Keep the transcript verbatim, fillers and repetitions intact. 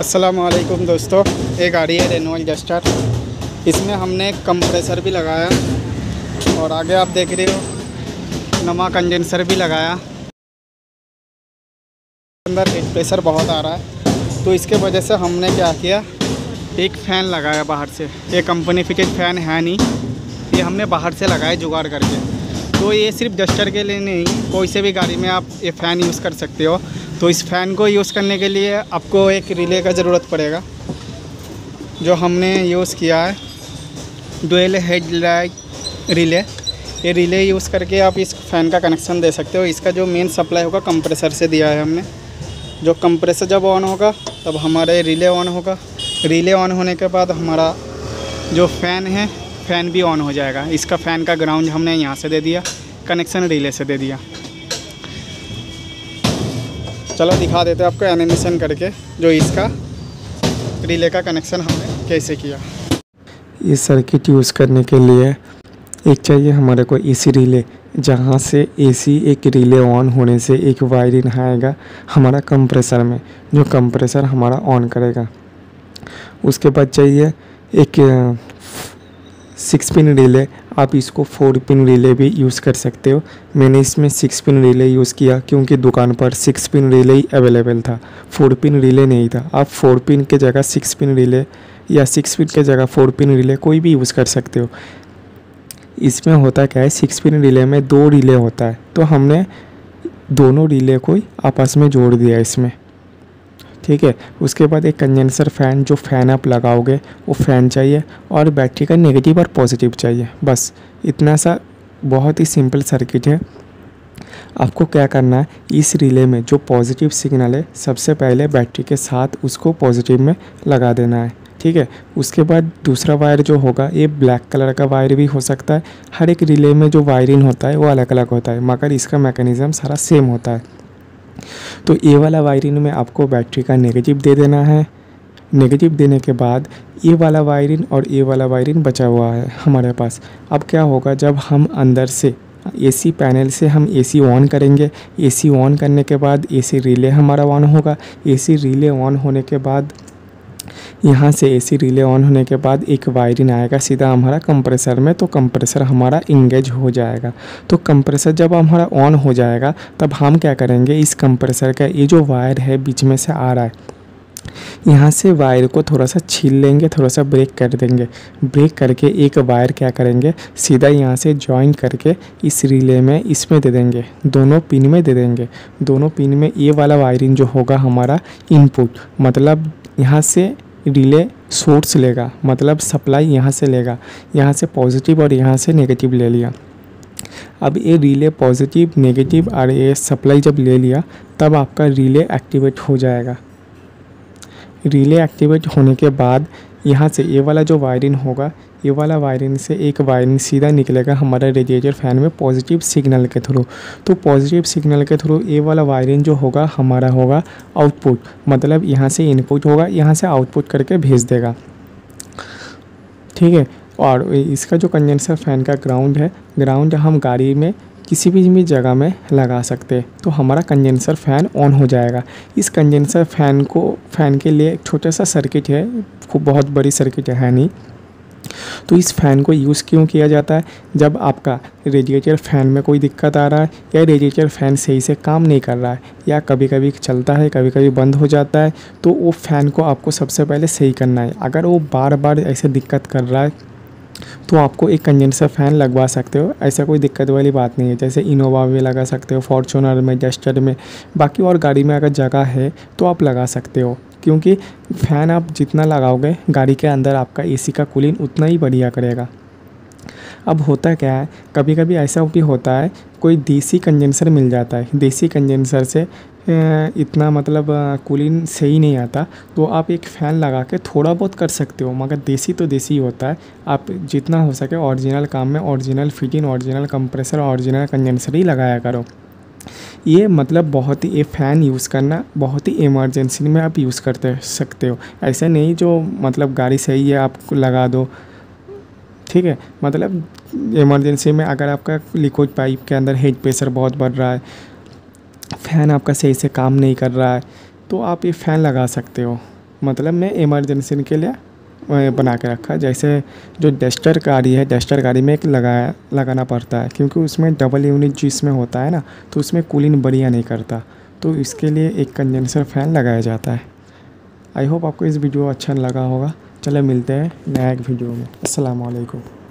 अस्सलामुअलैकुम दोस्तों, एक गाड़ी है रेनॉल्ट डस्टर। इसमें हमने कंप्रेसर भी लगाया और आगे आप देख रहे हो नमा कंडेंसर भी लगाया। अंदर एक प्रेशर बहुत आ रहा है तो इसके वजह से हमने क्या किया, एक फ़ैन लगाया बाहर से। ये कंपनी फिटेड फ़ैन है नहीं, ये हमने बाहर से लगाया जुगाड़ करके। तो ये सिर्फ डस्टर के लिए नहीं, कोई से भी गाड़ी में आप ये फ़ैन यूज़ कर सकते हो। तो इस फ़ैन को यूज़ करने के लिए आपको एक रिले का ज़रूरत पड़ेगा, जो हमने यूज़ किया है डुअल हेडलाइट रिले। ये रिले यूज़ करके आप इस फ़ैन का कनेक्शन दे सकते हो। इसका जो मेन सप्लाई होगा कंप्रेसर से दिया है हमने। जो कंप्रेसर जब ऑन होगा तब हमारा रिले ऑन होगा। रिले ऑन होने के बाद हमारा जो फ़ैन है फ़ैन भी ऑन हो जाएगा। इसका फ़ैन का ग्राउंड हमने यहाँ से दे दिया, कनेक्शन रिले से दे दिया। चलो दिखा देते हैं आपको एनिमेशन करके जो इसका रिले का कनेक्शन हमने कैसे किया। ये सर्किट यूज़ करने के लिए एक चाहिए हमारे को एसी रिले, जहाँ से एसी एक रिले ऑन होने से एक वायरिंग आएगा हमारा कंप्रेसर में, जो कंप्रेसर हमारा ऑन करेगा। उसके बाद चाहिए एक सिक्स पिन रिले। आप इसको फोर पिन रिले भी यूज़ कर सकते हो। मैंने इसमें सिक्स पिन रिले यूज़ किया क्योंकि दुकान पर सिक्स पिन रिले ही अवेलेबल था, फोर पिन रिले नहीं था। आप फोर पिन के जगह सिक्स पिन रिले या सिक्स पिन के जगह फोर पिन रिले कोई भी यूज़ कर सकते हो। इसमें होता क्या है, सिक्स पिन रिले में दो रिले होता है तो हमने दोनों रिले को आपस में जोड़ दिया इसमें, ठीक है। उसके बाद एक कंडेंसर फ़ैन, जो फ़ैन आप लगाओगे वो फ़ैन चाहिए, और बैटरी का नेगेटिव और पॉजिटिव चाहिए। बस इतना सा बहुत ही सिंपल सर्किट है। आपको क्या करना है, इस रिले में जो पॉजिटिव सिग्नल है सबसे पहले बैटरी के साथ उसको पॉजिटिव में लगा देना है, ठीक है। उसके बाद दूसरा वायर जो होगा, ये ब्लैक कलर का वायर भी हो सकता है। हर एक रिले में जो वायरिंग होता है वो अलग अलग होता है, मगर इसका मैकेनिज़्म सारा सेम होता है। तो ए वाला वायरिंग में आपको बैटरी का नेगेटिव दे देना है। नेगेटिव देने के बाद ए वाला वायरिंग और ए वाला वायरिंग बचा हुआ है हमारे पास। अब क्या होगा, जब हम अंदर से एसी पैनल से हम एसी ऑन करेंगे, एसी ऑन करने के बाद एसी रिले हमारा ऑन होगा। एसी रिले ऑन होने के बाद यहाँ से एसी रिले ऑन होने के बाद एक वायरिंग आएगा सीधा हमारा कंप्रेसर में, तो कंप्रेसर हमारा इंगेज हो जाएगा। तो कंप्रेसर जब हमारा ऑन हो जाएगा तब हम क्या करेंगे, इस कंप्रेसर का ये जो वायर है बीच में से आ रहा है, यहाँ से वायर को थोड़ा सा छील लेंगे, थोड़ा सा ब्रेक कर देंगे। ब्रेक करके एक वायर क्या करेंगे, सीधा यहाँ से जॉइन करके इस रिले में इसमें दे देंगे, दोनों पिन में दे देंगे। दोनों पिन में ये वाला वायरिंग जो होगा हमारा इनपुट, मतलब यहाँ से रिले सोर्स लेगा, मतलब सप्लाई यहाँ से लेगा। यहाँ से पॉजिटिव और यहाँ से नेगेटिव ले लिया। अब ये रिले पॉजिटिव नेगेटिव और ये सप्लाई जब ले लिया तब आपका रिले एक्टिवेट हो जाएगा। रिले एक्टिवेट होने के बाद यहाँ से ये वाला जो वायरिंग होगा, ये वाला वायरिंग से एक वायरिंग सीधा निकलेगा हमारा रेडिएटर फ़ैन में पॉजिटिव सिग्नल के थ्रू। तो पॉजिटिव सिग्नल के थ्रू ये वाला वायरिंग जो होगा हमारा होगा आउटपुट, मतलब यहाँ से इनपुट होगा, यहाँ से आउटपुट करके भेज देगा, ठीक है। और इसका जो कंडेंसर फ़ैन का ग्राउंड है, ग्राउंड हम गाड़ी में किसी भी भी जगह में लगा सकते हैं। तो हमारा कंडेंसर फ़ैन ऑन हो जाएगा। इस कंडेंसर फ़ैन को फ़ैन के लिए एक छोटा सा सर्किट है, बहुत बड़ी सर्किट है नहीं। तो इस फ़ैन को यूज़ क्यों किया जाता है, जब आपका रेडिएटर फ़ैन में कोई दिक्कत आ रहा है या रेडिएटर फ़ैन सही से काम नहीं कर रहा है, या कभी कभी चलता है कभी कभी बंद हो जाता है, तो वो फ़ैन को आपको सबसे पहले सही करना है। अगर वो बार बार ऐसे दिक्कत कर रहा है तो आपको एक कंडेंसर फ़ैन लगवा सकते हो। ऐसा कोई दिक्कत वाली बात नहीं है, जैसे इनोवा में लगा सकते हो, फॉर्चूनर में, डस्टर में, बाकी और गाड़ी में अगर जगह है तो आप लगा सकते हो। क्योंकि फ़ैन आप जितना लगाओगे गाड़ी के अंदर आपका एसी का कूलिंग उतना ही बढ़िया करेगा। अब होता क्या है, कभी कभी ऐसा भी होता है कोई देसी कंडेंसर मिल जाता है, देसी कंडेंसर से इतना मतलब कूलिंग सही नहीं आता, तो आप एक फ़ैन लगा के थोड़ा बहुत कर सकते हो। मगर देसी तो देसी होता है, आप जितना हो सके ओरिजिनल काम में original fitting, original compressor, original condenser ही लगाया करो। ये मतलब बहुत ही ये फ़ैन यूज़ करना बहुत ही इमरजेंसी में आप यूज़ करते सकते हो। ऐसा नहीं जो मतलब गाड़ी सही है आप लगा दो, ठीक है। मतलब इमरजेंसी में अगर आपका लिक्विड पाइप के अंदर हेड प्रेशर बहुत बढ़ रहा है, फ़ैन आपका सही से काम नहीं कर रहा है, तो आप ये फ़ैन लगा सकते हो। मतलब मैं इमरजेंसी के लिए बना के रखा। जैसे जो डस्टर गाड़ी है, डस्टर गाड़ी में एक लगाया लगाना पड़ता है क्योंकि उसमें डबल यूनिट जिसमें होता है ना, तो उसमें कूलिंग बढ़िया नहीं करता, तो इसके लिए एक कंडेंसर फ़ैन लगाया जाता है। आई होप आपको इस वीडियो अच्छा लगा होगा। चलो मिलते हैं नया एक वीडियो में। अस्सलाम वालेकुम।